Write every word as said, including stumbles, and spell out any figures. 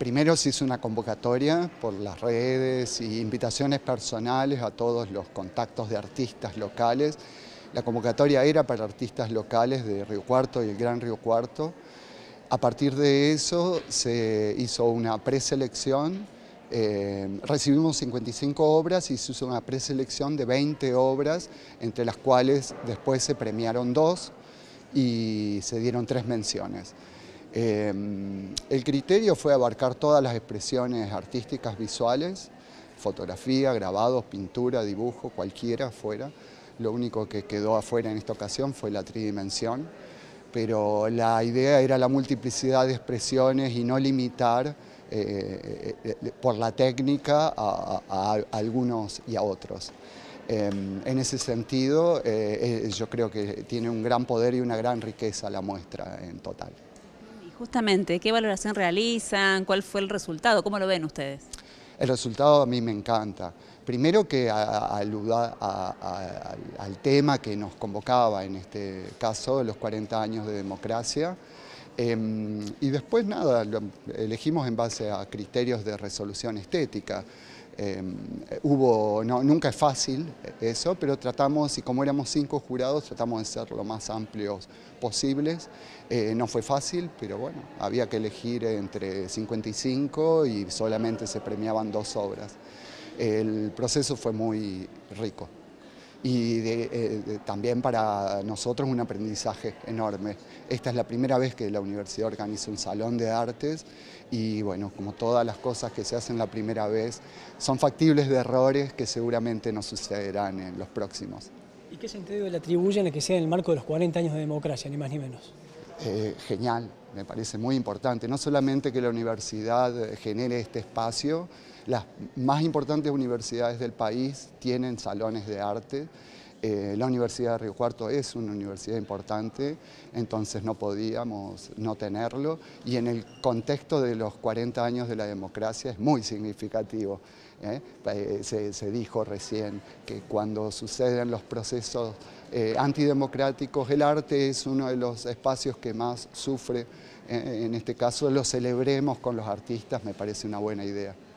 Primero se hizo una convocatoria por las redes y invitaciones personales a todos los contactos de artistas locales. La convocatoria era para artistas locales de Río Cuarto y el Gran Río Cuarto. A partir de eso se hizo una preselección. Eh, recibimos cincuenta y cinco obras y se hizo una preselección de veinte obras, entre las cuales después se premiaron dos y se dieron tres menciones. Eh, el criterio fue abarcar todas las expresiones artísticas visuales, fotografía, grabados, pintura, dibujo, cualquiera fuera. Lo único que quedó afuera en esta ocasión fue la tridimensión, pero la idea era la multiplicidad de expresiones y no limitar eh, eh, por la técnica a, a, a algunos y a otros. Eh, en ese sentido, eh, yo creo que tiene un gran poder y una gran riqueza la muestra en total. Justamente, ¿qué valoración realizan? ¿Cuál fue el resultado? ¿Cómo lo ven ustedes? El resultado a mí me encanta. Primero que aluda al tema que nos convocaba, en este caso, los cuarenta años de democracia. Eh, y después, nada, lo elegimos en base a criterios de resolución estética. Eh, hubo, no, nunca es fácil eso, pero tratamos, y como éramos cinco jurados, tratamos de ser lo más amplios posibles. Eh, no fue fácil, pero bueno, había que elegir entre cincuenta y cinco y solamente se premiaban dos obras. El proceso fue muy rico y de, eh, de, también para nosotros un aprendizaje enorme. Esta es la primera vez que la universidad organiza un salón de artes y bueno, como todas las cosas que se hacen la primera vez, son factibles de errores que seguramente no sucederán en los próximos. ¿Y qué sentido le atribuyen a que sea en el marco de los cuarenta años de democracia, ni más ni menos? Eh, genial, me parece muy importante. No solamente que la universidad genere este espacio, las más importantes universidades del país tienen salones de arte. Eh, la Universidad de Río Cuarto es una universidad importante, entonces no podíamos no tenerlo. Y en el contexto de los cuarenta años de la democracia es muy significativo. ¿eh? Se, se dijo recién que cuando suceden los procesos eh, antidemocráticos, el arte es uno de los espacios que más sufre. Eh, en este caso lo celebremos con los artistas, me parece una buena idea.